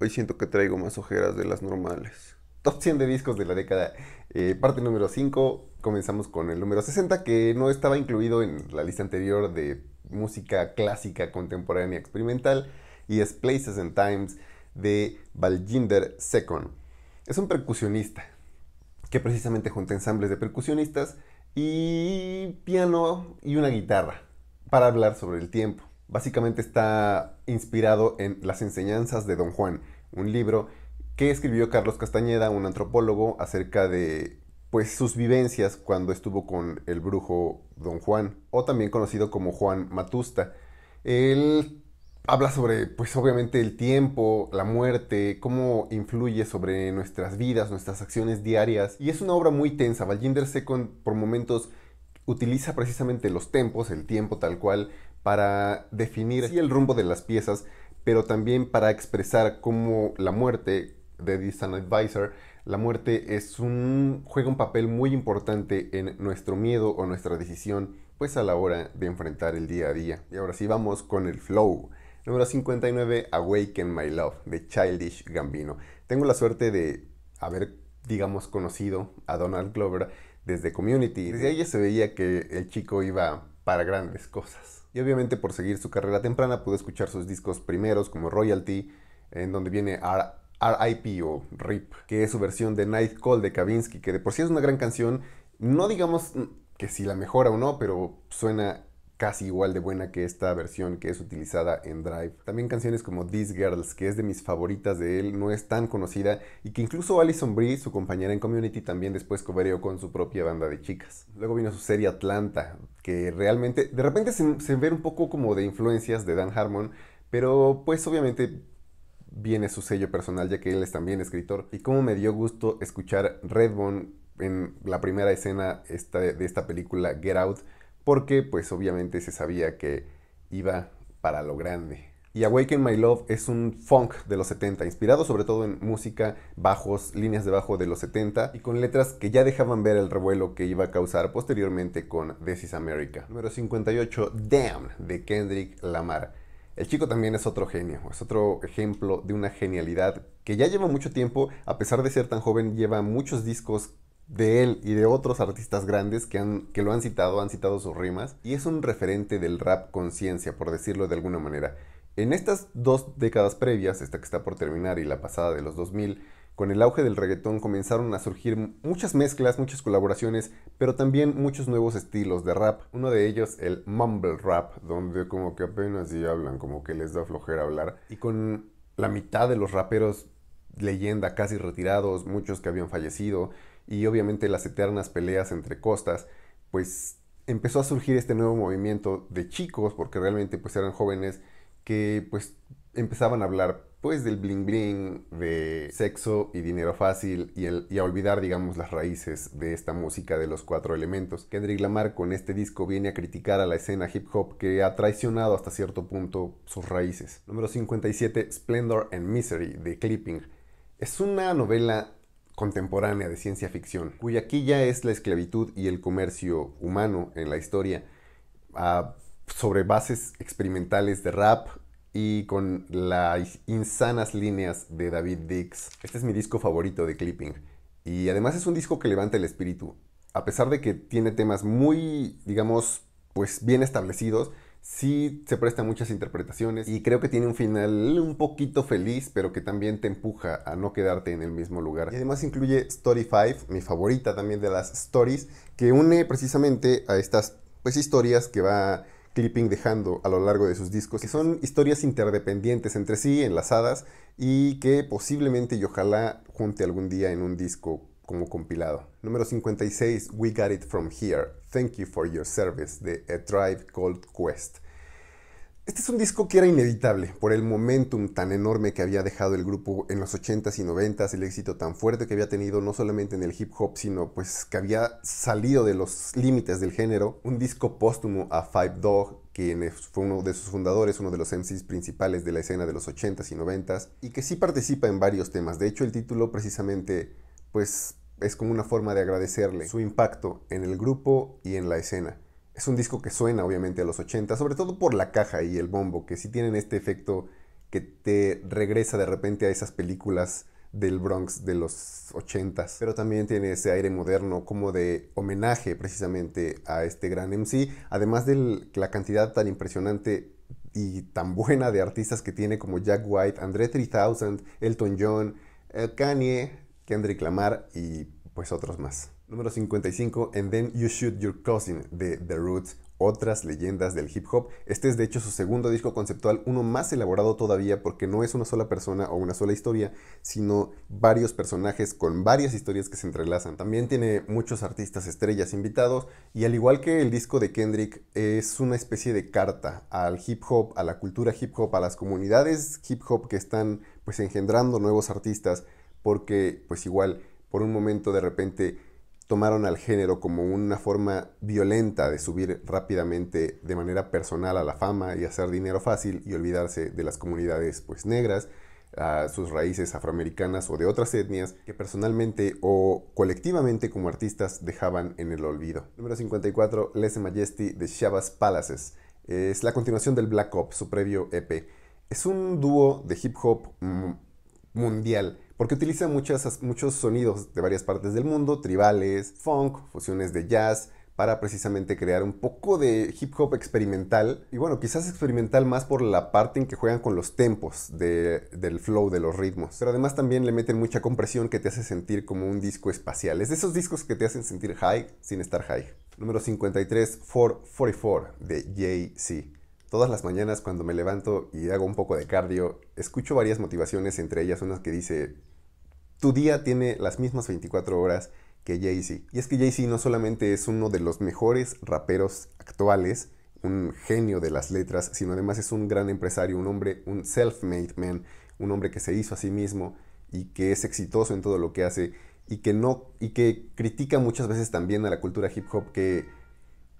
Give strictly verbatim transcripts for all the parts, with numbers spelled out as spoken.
Hoy siento que traigo más ojeras de las normales. Top cien de discos de la década, eh, parte número cinco. Comenzamos con el número sesenta, que no estaba incluido en la lista anterior de música clásica, contemporánea, experimental, y es Places and Times de Baljinder Sekhon. Es un percusionista que precisamente junta ensambles de percusionistas y piano y una guitarra para hablar sobre el tiempo. Básicamente está inspirado en Las Enseñanzas de Don Juan, un libro que escribió Carlos Castañeda, un antropólogo, acerca de pues, sus vivencias cuando estuvo con el brujo Don Juan, o también conocido como Juan Matusta. Él habla sobre, pues obviamente, el tiempo, la muerte, cómo influye sobre nuestras vidas, nuestras acciones diarias. Y es una obra muy tensa. Baljinder Sekhon, por momentos, utiliza precisamente los tempos, el tiempo tal cual, para definir sí, el rumbo de las piezas, pero también para expresar cómo la muerte, de Distant Advisor, la muerte es un, juega un papel muy importante en nuestro miedo o nuestra decisión, pues a la hora de enfrentar el día a día. Y ahora sí vamos con el flow. Número cincuenta y nueve, Awaken My Love, de Childish Gambino. Tengo la suerte de haber, digamos, conocido a Donald Glover desde Community. Desde ahí ya se veía que el chico iba para grandes cosas. Y obviamente por seguir su carrera temprana pude escuchar sus discos primeros como Royalty, en donde viene R I P o R I P, que es su versión de Night Call de Kavinsky, que de por sí es una gran canción, no digamos que si la mejora o no, pero suena casi igual de buena que esta versión que es utilizada en Drive. También canciones como These Girls, que es de mis favoritas de él, no es tan conocida, y que incluso Alison Brie, su compañera en Community, también después cobereó con su propia banda de chicas. Luego vino su serie Atlanta, que realmente, de repente se, se ve un poco como de influencias de Dan Harmon, pero pues obviamente viene su sello personal, ya que él es también escritor. Y como me dio gusto escuchar Redbone en la primera escena esta, de esta película Get Out, porque pues obviamente se sabía que iba para lo grande. Y Awaken My Love es un funk de los setenta, inspirado sobre todo en música, bajos, líneas de bajo de los setenta, y con letras que ya dejaban ver el revuelo que iba a causar posteriormente con This Is America. Número cincuenta y ocho, Damn, de Kendrick Lamar. El chico también es otro genio, es otro ejemplo de una genialidad que ya lleva mucho tiempo, a pesar de ser tan joven, lleva muchos discos de él y de otros artistas grandes que, han, que lo han citado, han citado sus rimas, y es un referente del rap conciencia, por decirlo de alguna manera. En estas dos décadas previas, esta que está por terminar y la pasada de los dos mil, con el auge del reggaetón comenzaron a surgir muchas mezclas, muchas colaboraciones, pero también muchos nuevos estilos de rap. Uno de ellos, el Mumble Rap, donde como que apenas sí hablan, como que les da flojera hablar, y con la mitad de los raperos leyenda casi retirados, muchos que habían fallecido, y obviamente las eternas peleas entre costas, pues empezó a surgir este nuevo movimiento de chicos, porque realmente pues eran jóvenes que pues empezaban a hablar pues del bling bling, de sexo y dinero fácil, y, el, y a olvidar digamos las raíces de esta música de los cuatro elementos. Kendrick Lamar con este disco viene a criticar a la escena hip hop que ha traicionado hasta cierto punto sus raíces. Número cincuenta y siete, Splendor and Misery de Clipping. Es una novela contemporánea de ciencia ficción, cuya quilla es la esclavitud y el comercio humano en la historia, uh, sobre bases experimentales de rap y con las insanas líneas de David Dix. Este es mi disco favorito de Clipping, y además es un disco que levanta el espíritu. A pesar de que tiene temas muy, digamos, pues bien establecidos, sí se prestan muchas interpretaciones, y creo que tiene un final un poquito feliz, pero que también te empuja a no quedarte en el mismo lugar. Y además incluye Story cinco, mi favorita también de las stories, que une precisamente a estas pues, historias que va Clipping dejando a lo largo de sus discos, que son historias interdependientes entre sí, enlazadas, y que posiblemente y ojalá junte algún día en un disco como compilado. Número cincuenta y seis, We Got It From Here, Thank You For Your Service, de A Tribe Called Quest. Este es un disco que era inevitable por el momentum tan enorme que había dejado el grupo en los ochentas y noventas, el éxito tan fuerte que había tenido no solamente en el hip hop, sino pues que había salido de los límites del género. Un disco póstumo a Phife Dawg, quien fue uno de sus fundadores, uno de los M Cs principales de la escena de los ochentas y noventas, y que sí participa en varios temas. De hecho, el título precisamente pues es como una forma de agradecerle su impacto en el grupo y en la escena. Es un disco que suena obviamente a los ochenta, sobre todo por la caja y el bombo, que sí tienen este efecto que te regresa de repente a esas películas del Bronx de los ochentas, pero también tiene ese aire moderno como de homenaje precisamente a este gran M C, además de la cantidad tan impresionante y tan buena de artistas que tiene como Jack White, André tres mil, Elton John, Kanye, Kendrick Lamar y pues otros más. Número cincuenta y cinco, And Then You Shoot Your Cousin, de The Roots, otras leyendas del hip hop. Este es de hecho su segundo disco conceptual, uno más elaborado todavía porque no es una sola persona o una sola historia, sino varios personajes con varias historias que se entrelazan. También tiene muchos artistas estrellas invitados y al igual que el disco de Kendrick, es una especie de carta al hip hop, a la cultura hip hop, a las comunidades hip hop que están pues engendrando nuevos artistas, porque pues igual por un momento de repente tomaron al género como una forma violenta de subir rápidamente de manera personal a la fama y hacer dinero fácil y olvidarse de las comunidades pues negras, a sus raíces afroamericanas o de otras etnias que personalmente o colectivamente como artistas dejaban en el olvido. Número cincuenta y cuatro, Les Majesty de Shabazz Palaces. Es la continuación del Black Op, su previo E P. Es un dúo de hip hop mundial, porque utiliza muchas, muchos sonidos de varias partes del mundo, tribales, funk, fusiones de jazz, para precisamente crear un poco de hip hop experimental. Y bueno, quizás experimental más por la parte en que juegan con los tempos de, del flow de los ritmos. Pero además también le meten mucha compresión que te hace sentir como un disco espacial. Es de esos discos que te hacen sentir high sin estar high. Número cincuenta y tres, cuatro cuatro cuatro de Jay-Z. Todas las mañanas cuando me levanto y hago un poco de cardio, escucho varias motivaciones, entre ellas unas que dice: tu día tiene las mismas veinticuatro horas que Jay-Z. Y es que Jay-Z no solamente es uno de los mejores raperos actuales, un genio de las letras, sino además es un gran empresario, un hombre, un self-made man, un hombre que se hizo a sí mismo y que es exitoso en todo lo que hace y que, no, y que critica muchas veces también a la cultura hip hop que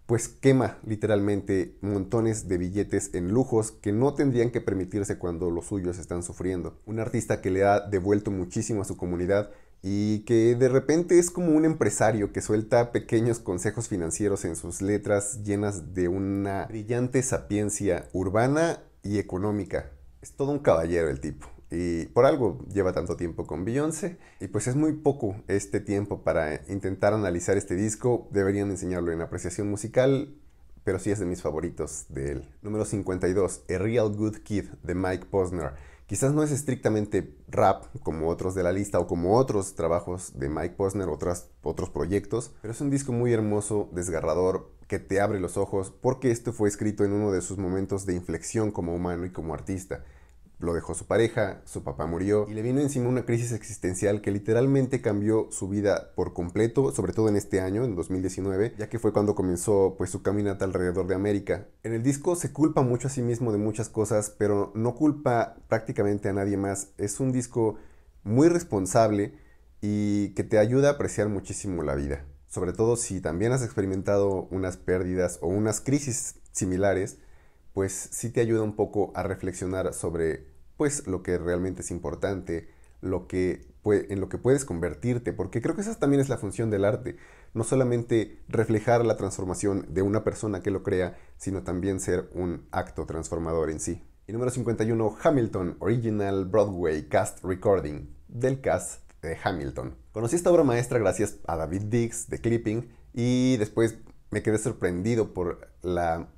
pues quema literalmente montones de billetes en lujos que no tendrían que permitirse cuando los suyos están sufriendo. Un artista que le ha devuelto muchísimo a su comunidad y que de repente es como un empresario que suelta pequeños consejos financieros en sus letras llenas de una brillante sapiencia urbana y económica. Es todo un caballero el tipo. Y por algo lleva tanto tiempo con Beyoncé. Y pues es muy poco este tiempo para intentar analizar este disco. Deberían enseñarlo en apreciación musical, pero sí es de mis favoritos de él. Número cincuenta y dos, A Real Good Kid de Mike Posner. Quizás no es estrictamente rap como otros de la lista o como otros trabajos de Mike Posner, otras, otros proyectos, pero es un disco muy hermoso, desgarrador, que te abre los ojos, porque esto fue escrito en uno de sus momentos de inflexión como humano y como artista. Lo dejó su pareja, su papá murió y le vino encima una crisis existencial que literalmente cambió su vida por completo, sobre todo en este año, en dos mil diecinueve, ya que fue cuando comenzó pues su caminata alrededor de América. En el disco se culpa mucho a sí mismo de muchas cosas, pero no culpa prácticamente a nadie más. Es un disco muy responsable y que te ayuda a apreciar muchísimo la vida, sobre todo si también has experimentado unas pérdidas o unas crisis similares, pues sí te ayuda un poco a reflexionar sobre pues lo que realmente es importante, lo que puede, en lo que puedes convertirte, porque creo que esa también es la función del arte, no solamente reflejar la transformación de una persona que lo crea, sino también ser un acto transformador en sí. Y número cincuenta y uno, Hamilton, Original Broadway Cast Recording, del cast de Hamilton. Conocí esta obra maestra gracias a David Dix de Clipping y después me quedé sorprendido por la...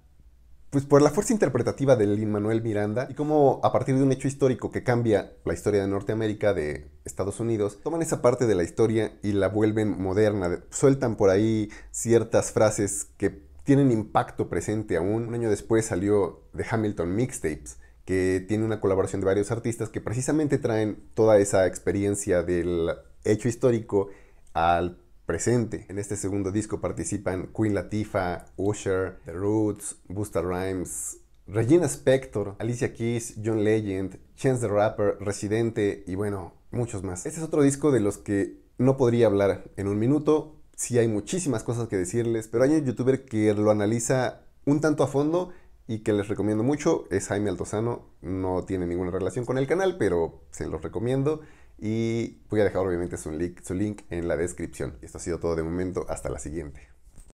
Pues por la fuerza interpretativa de Lin-Manuel Miranda y cómo a partir de un hecho histórico que cambia la historia de Norteamérica, de Estados Unidos, toman esa parte de la historia y la vuelven moderna, sueltan por ahí ciertas frases que tienen impacto presente aún. Un año después salió The Hamilton Mixtapes, que tiene una colaboración de varios artistas que precisamente traen toda esa experiencia del hecho histórico al presente. En este segundo disco participan Queen Latifah, Usher, The Roots, Busta Rhymes, Regina Spektor, Alicia Keys, John Legend, Chance the Rapper, Residente y bueno, muchos más. Este es otro disco de los que no podría hablar en un minuto, sí hay muchísimas cosas que decirles, pero hay un youtuber que lo analiza un tanto a fondo y que les recomiendo mucho, es Jaime Altozano, no tiene ninguna relación con el canal, pero se los recomiendo. Y voy a dejar obviamente su link, su link en la descripción. Esto ha sido todo de momento, hasta la siguiente.